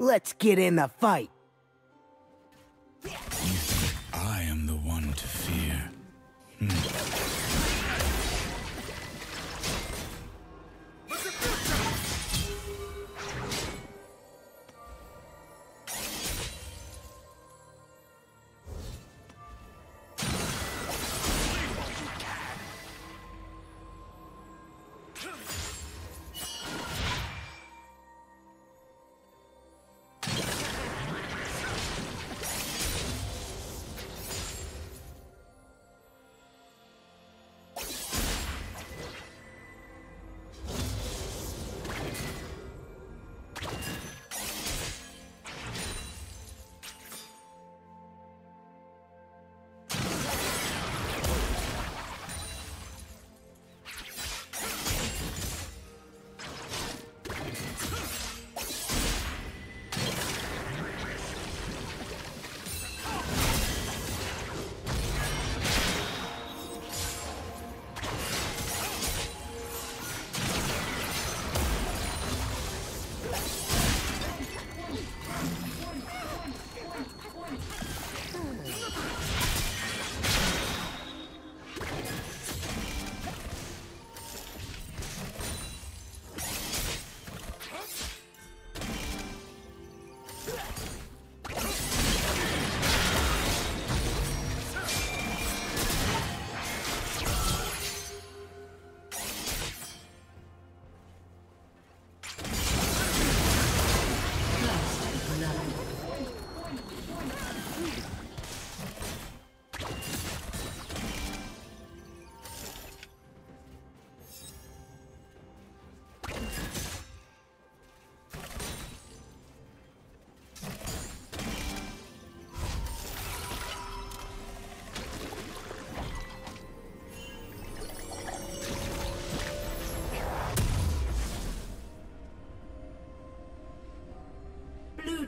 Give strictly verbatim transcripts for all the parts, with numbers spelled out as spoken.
Let's get in the fight. You think I am the one to fear? Hmm.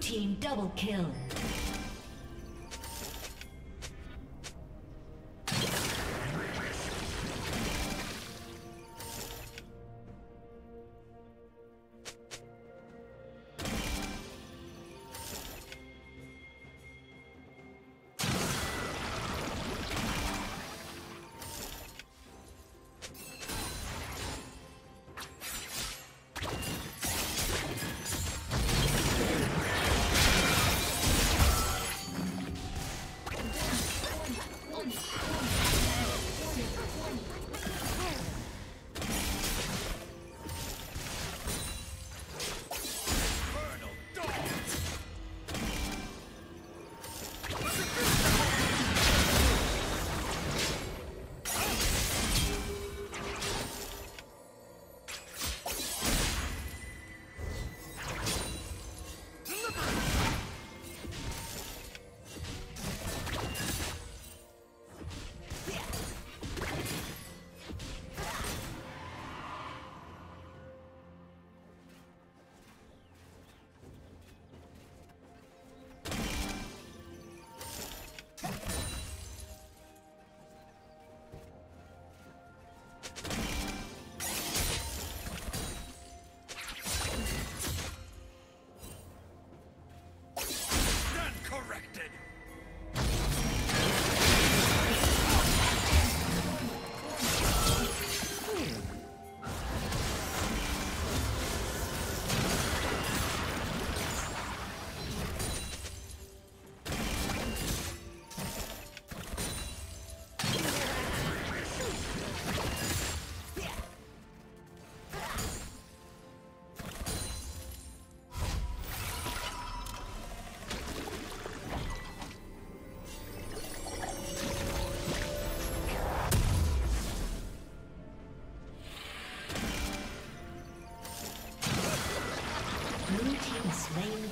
Team double kill.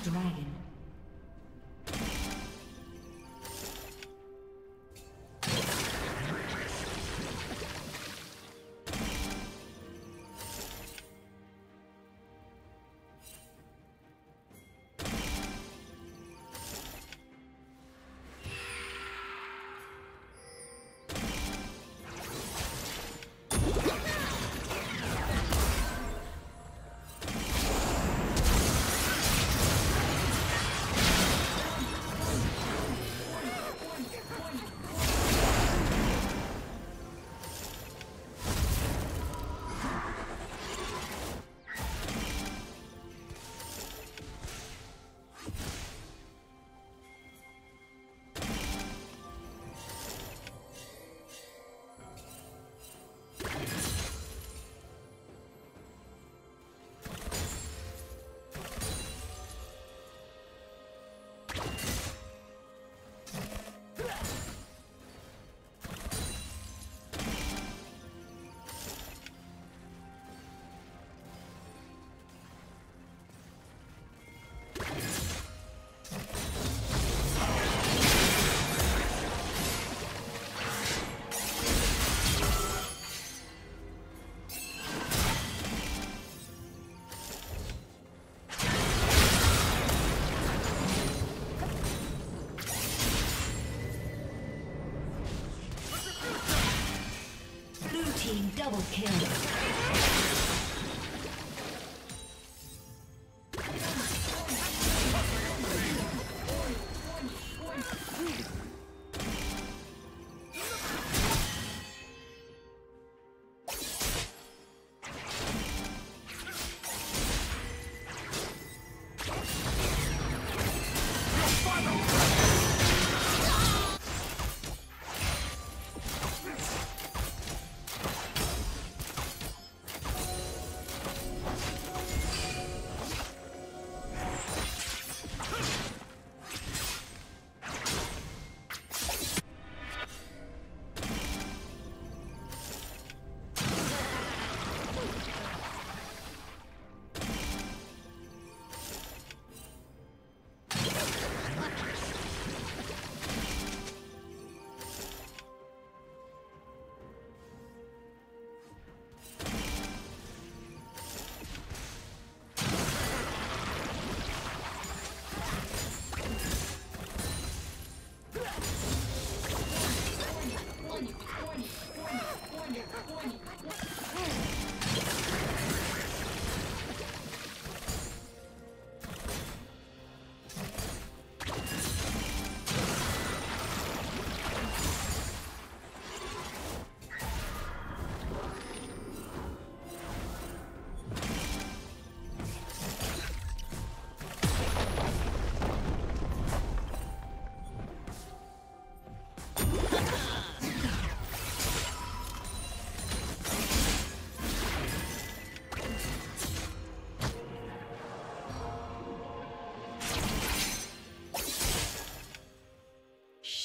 Dragon. Double kill.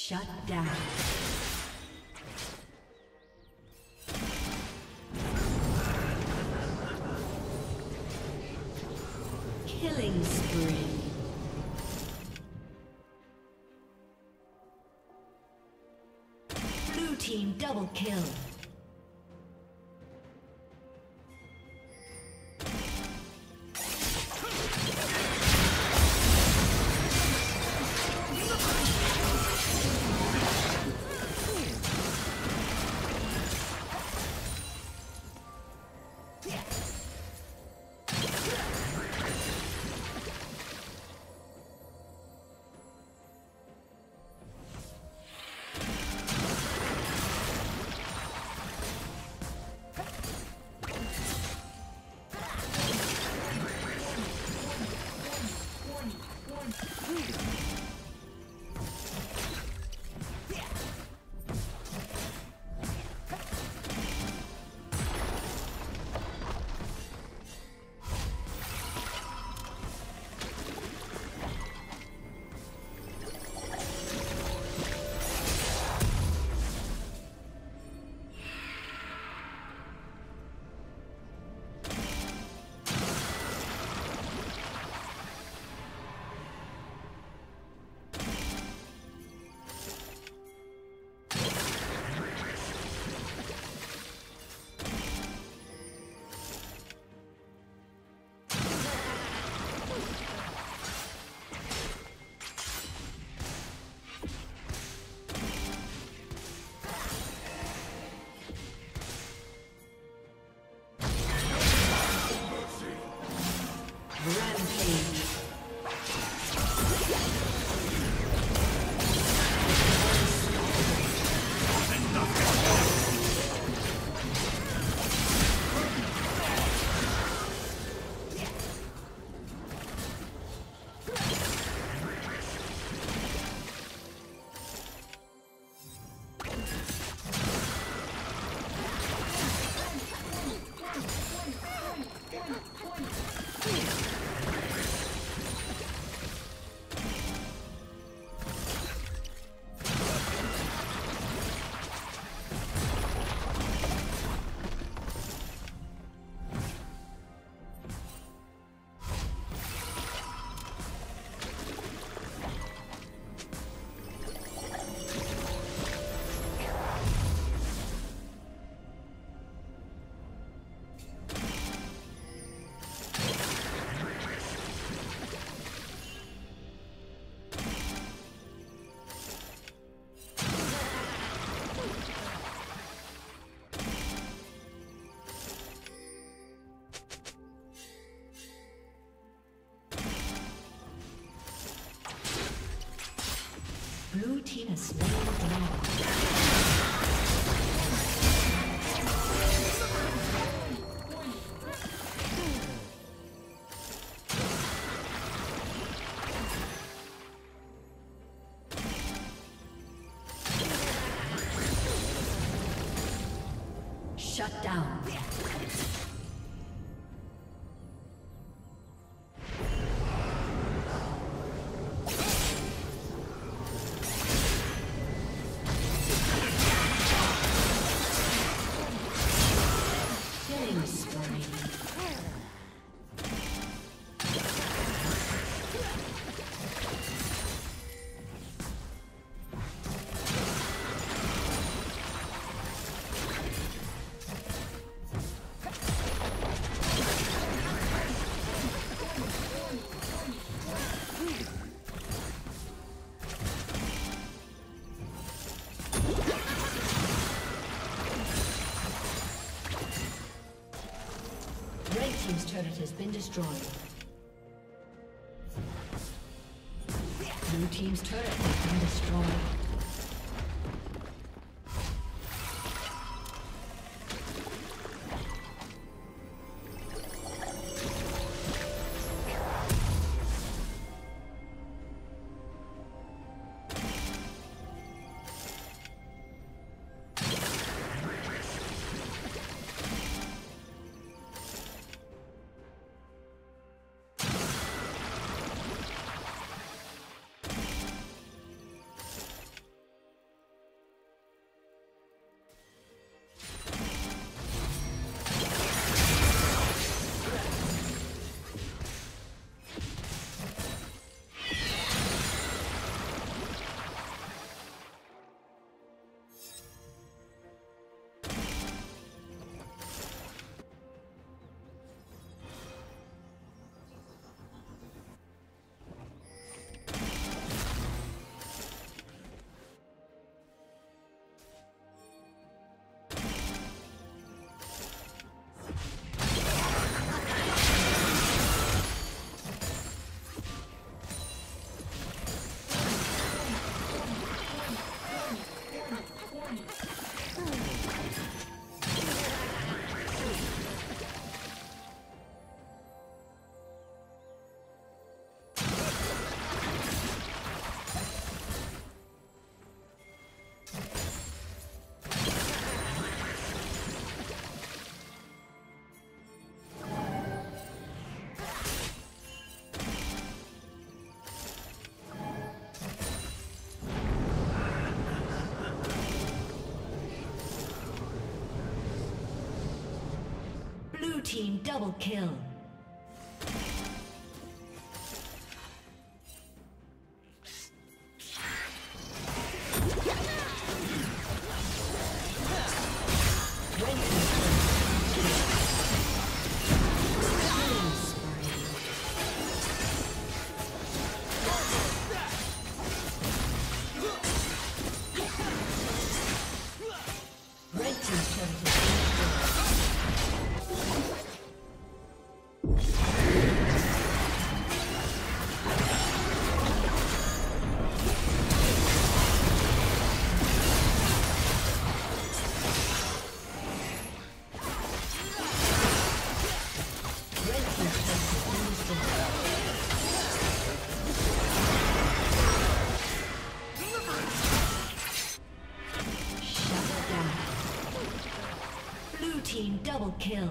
Shut down. Killing spree. Blue team double kill. Blue team has slain the dragon. Team's turret has been destroyed. Blue team's turret has been destroyed. Team double kill. Double kill.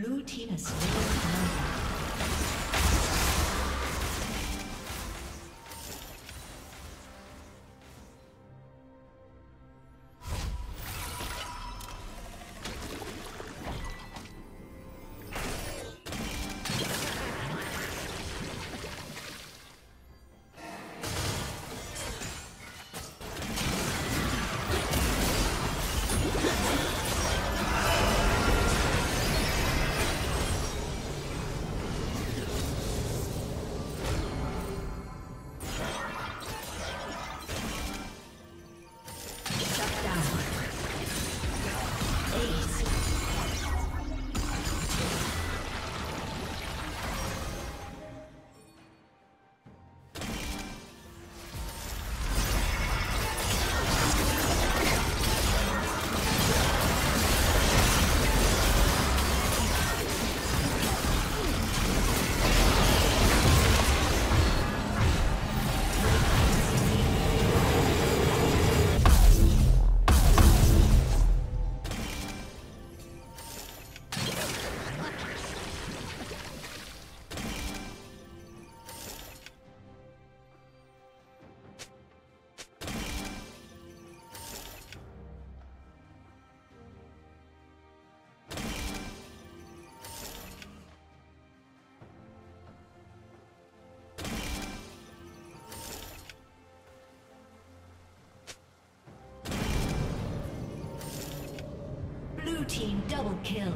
Blue team has team double kill.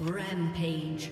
Rampage.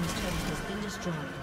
team's turret has been destroyed.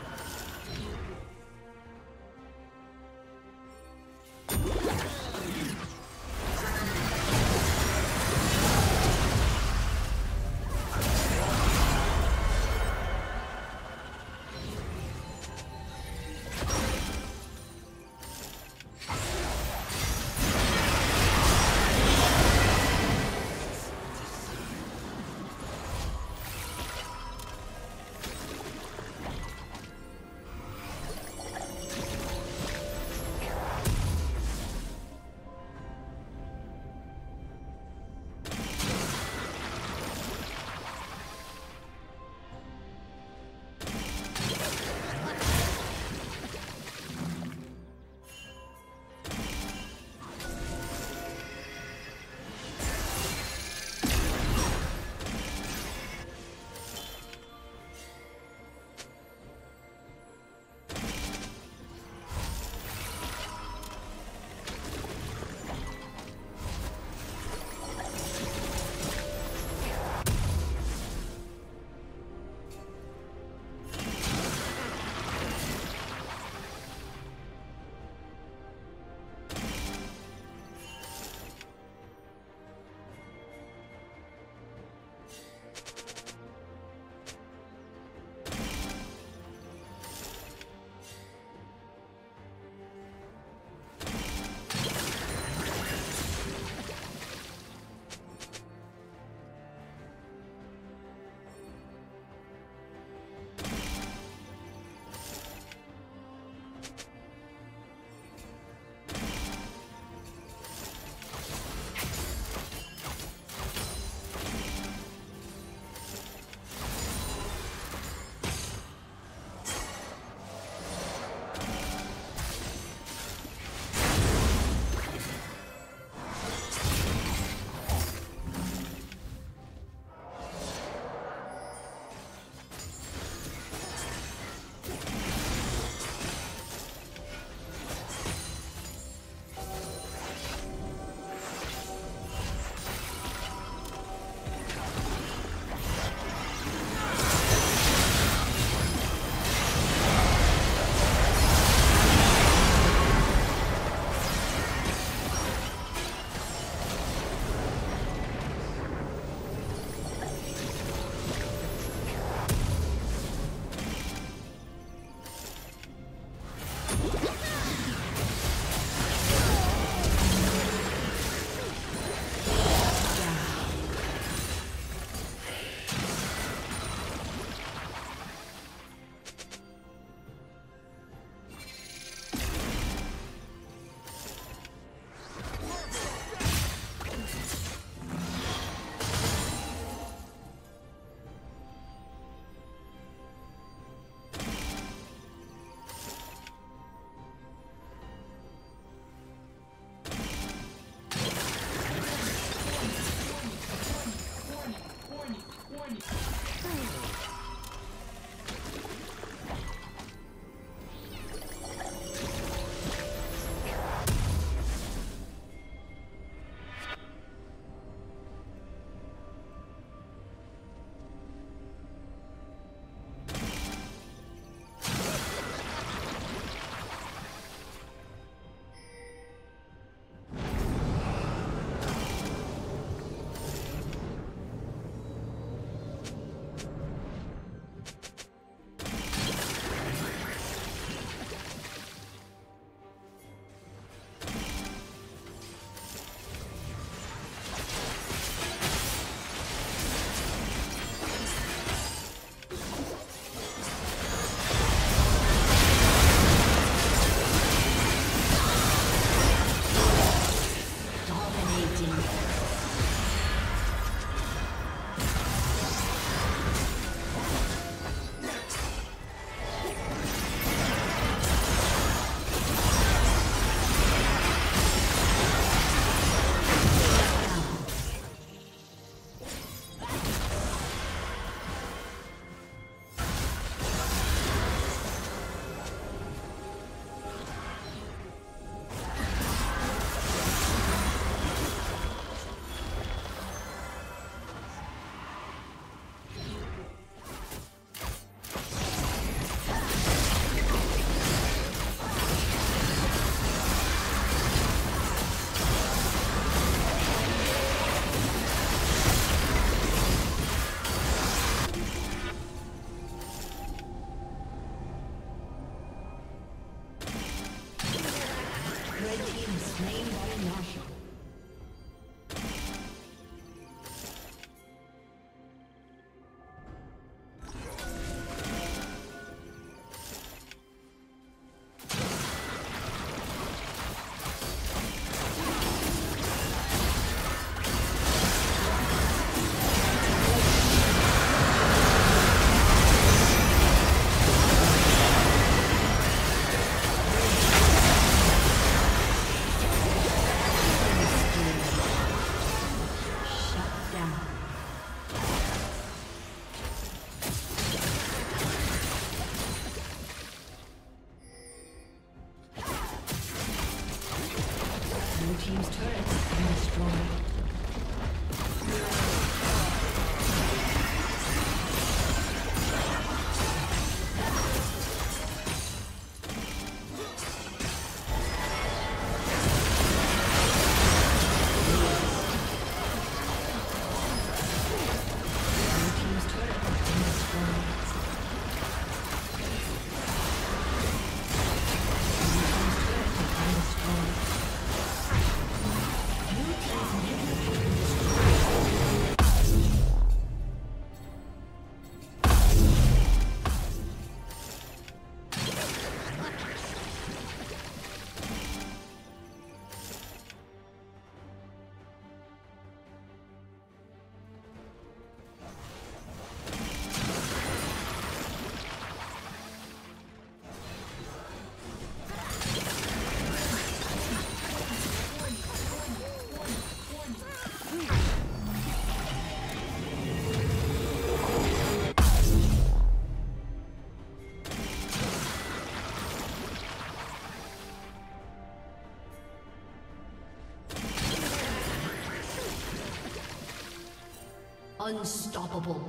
Unstoppable.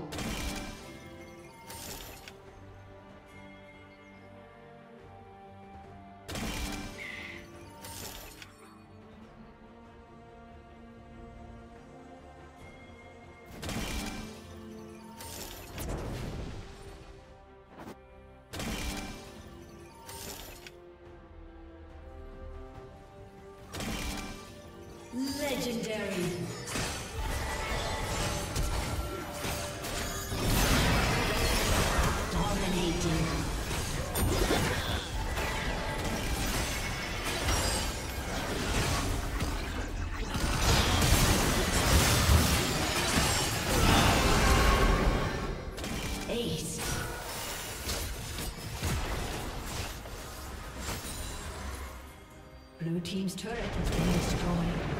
Legendary. Blue team's turret has been destroyed.